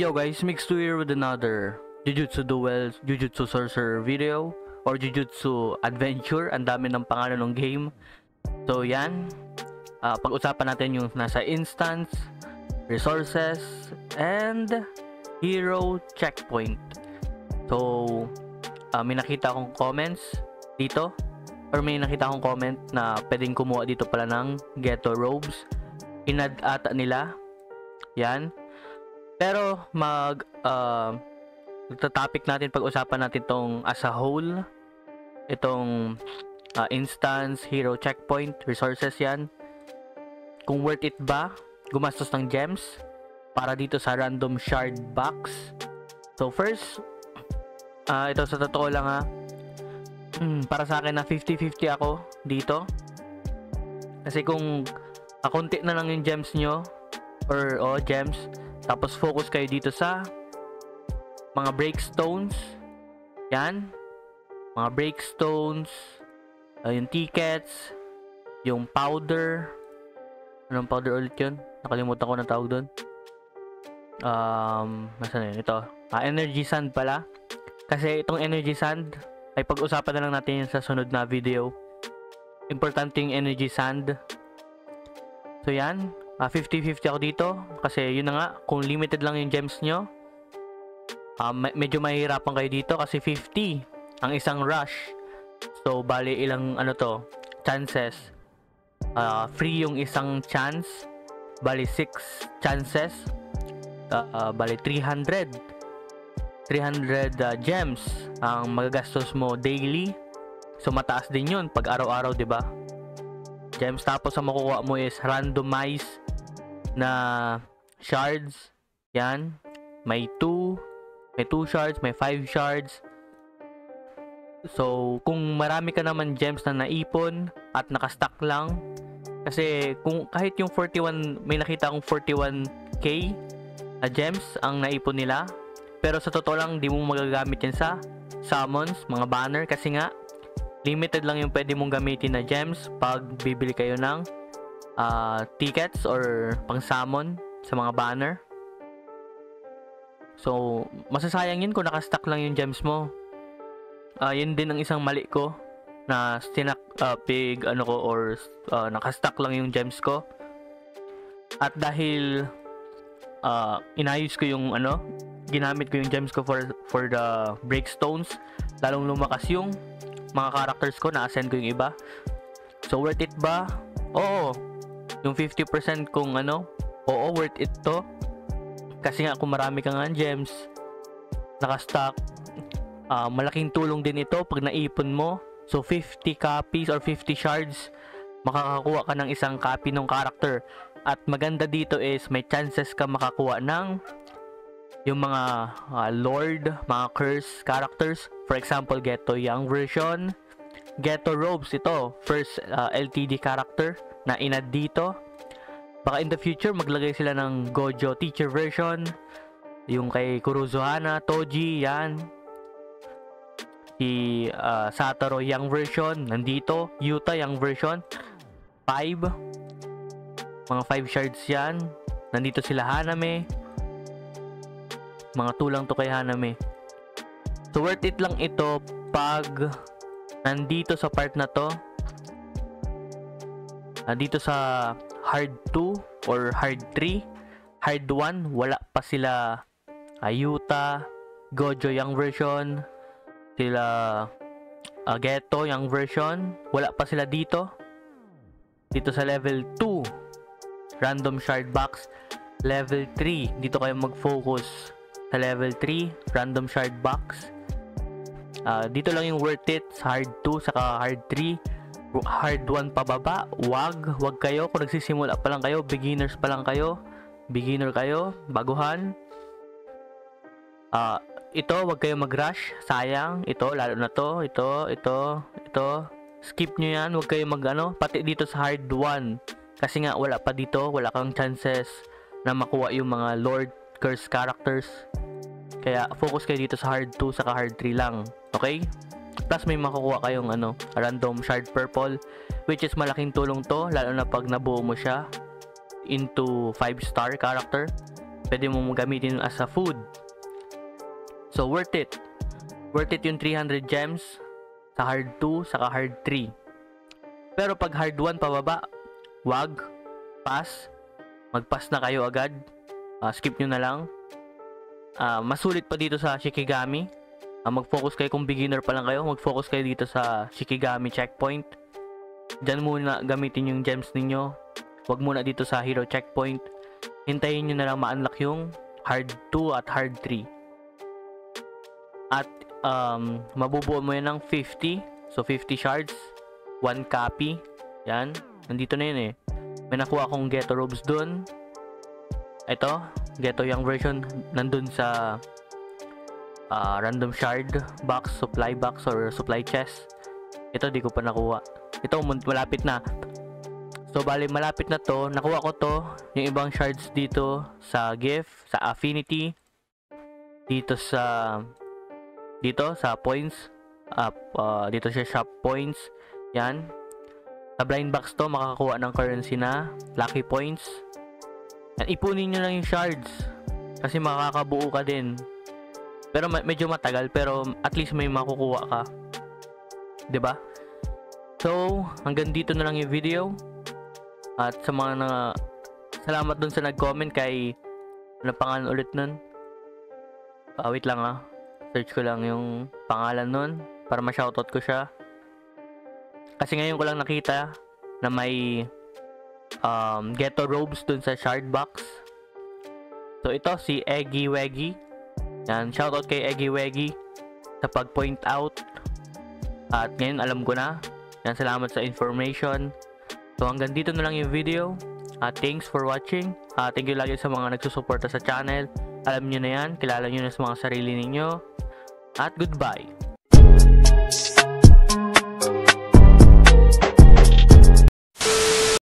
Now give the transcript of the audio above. video guys, mix to here with another Jujutsu Duel, Jujutsu Sorcerer video, or Jujutsu Adventure. Ang dami ng pangalan ng game. So yan, pag-usapan natin yung nasa instance, resources, and hero checkpoint. So may nakita akong comments dito, or may nakita akong comment na pwedeng kumuha dito pala ng Getō Robes. Inad ata nila yan. Pero magta-topic natin, pag-usapan natin tong as a whole, itong instance, hero checkpoint, resources yan. Kung worth it ba gumastos ng gems para dito sa random shard box. So first, ito sa totoo lang ha, para sa akin na 50-50 ako dito. Kasi kung akunti na lang yung gems nyo, or gems, tapos focus kayo dito sa mga breakstones. Yan. Mga breakstones, yung tickets, yung powder. Anong powder ulit yun? Nakalimutan ko na tawag doon. Nasa na yun? Ito. Energy sand pala. Kasi itong energy sand ay pag-usapan na lang natin yun sa sunod na video. Importante yung energy sand. So yan. 50-50 ako dito. Kasi yun na nga, kung limited lang yung gems nyo, medyo mahihirapan kayo dito. Kasi 50 ang isang rush. So bali ilang ano to, chances. Free yung isang chance, bali 6 chances, bali 300 gems ang magagastos mo daily. So mataas din yun pag araw-araw, di ba? Gems. Tapos ang makukuha mo is randomized na shards. Yan, may 2 shards, may 5 shards. So kung marami ka naman gems na naipon at nakastack lang, kasi kung kahit yung 41, may nakita akong 41k na gems ang naipon nila, pero sa totoo lang di mo magagamit yan sa summons, mga banner, kasi nga limited lang yung pwede mong gamitin na gems pag bibili kayo ng tickets or pang summon sa mga banner. So masasayang yun kung nakastack lang yung gems mo. Yun din ang isang mali ko na nakastack lang yung gems ko. At dahil inayos ko yung ginamit ko yung gems ko for the breakstones, lalong lumakas yung mga characters ko, na-ascend ko yung iba. So worth it ba? Oo. Yung 50% kung oo, worth it to. Kasi nga kung marami kang gems nakastack, malaking tulong din ito pag naipon mo. So 50 copies or 50 shards, makakakuha ka ng isang copy ng character. At maganda dito is may chances ka makakuha ng yung mga lord, mga curse characters. For example, Geto Young version, Getō Robes, ito first LTD character na inad dito. Baka in the future maglagay sila ng Gojo teacher version, yung kay Kurozuhana, Toji, yan. Si Satoru Young version, nandito Yuta Young version 5, mga 5 shards yan. Nandito sila Hanami, mga tulang to kay Hanami. So worth it lang ito pag nandito sa part na to, nandito sa hard 2 or hard 3, hard 1 wala pa sila Yuta, Gojo Young version, sila Geto yung version, wala pa sila dito. Dito sa level 2 random shard box, level 3 dito kayo mag-focus sa level 3 random shard box. Dito lang yung worth it sa hard 2 saka hard 3. Hard 1 pababa, wag kayo kung nagsisimula pa lang kayo, beginners pa lang kayo, beginner kayo, baguhan. Ito, wag kayo mag-rush. Sayang. Ito, lalo na to. Ito. Skip nyo yan. Wag kayo mag-ano. Pati dito sa hard 1. Kasi nga, wala pa dito. Wala kang chances na makuha yung mga Lord Curse characters. Kaya, focus kayo dito sa hard 2 saka hard 3 lang. Okay? Plus, may makukuha kayong random shard purple, which is malaking tulong to. Lalo na pag nabuo mo siya into 5-star character. Pwede mong gamitin as a food. So worth it. Worth it yung 300 gems sa hard 2 saka hard 3. Pero pag hard 1 pababa, wag pass. Mag-pass na kayo agad. Skip nyo na lang. Mas sulit pa dito sa Shikigami. Mag-focus kayo kung beginner pa lang kayo. Mag-focus kayo dito sa Shikigami checkpoint. Diyan muna gamitin yung gems ninyo. Wag muna dito sa hero checkpoint. Hintayin nyo na lang ma-unlock yung hard 2 at hard 3. At mabubuo mo yan ng 50. So 50 shards, 1 copy. Yan, nandito na yun eh. May nakuha akong Getō Robes dun. Ito, Geto yung version nandun sa random shard box, supply box or supply chest. Ito di ko pa nakuha. Ito malapit na. So bali malapit na to, nakuha ko to, yung ibang shards dito sa gift, sa affinity, dito sa points, dito sa shop points, yan. Sa blind box to, makakakuha ng currency na lucky points. Yan, ipunin nyo lang yung shards, kasi makakabuo ka din. Pero medyo matagal, pero at least may makukuha ka. 'Di ba? So, hanggang dito na lang yung video. At sa mga salamat dun sa nag-comment kay ano pangalan ulit nun? Wait lang ah. Search ko lang yung pangalan nun para ma-shoutout ko siya. Kasi ngayon ko lang nakita na may Getō Robes dun sa shard box. So ito si Eggy Wegy. Yan, shoutout kay Eggy Wegy sa pag-point out. At ngayon alam ko na. Yan, salamat sa information. So hanggang dito na lang yung video. Thanks for watching. Thank you lagi sa mga nagsusuporta sa channel. Alam nyo na yan. Kilala nyo na sa mga sarili ninyo. At goodbye.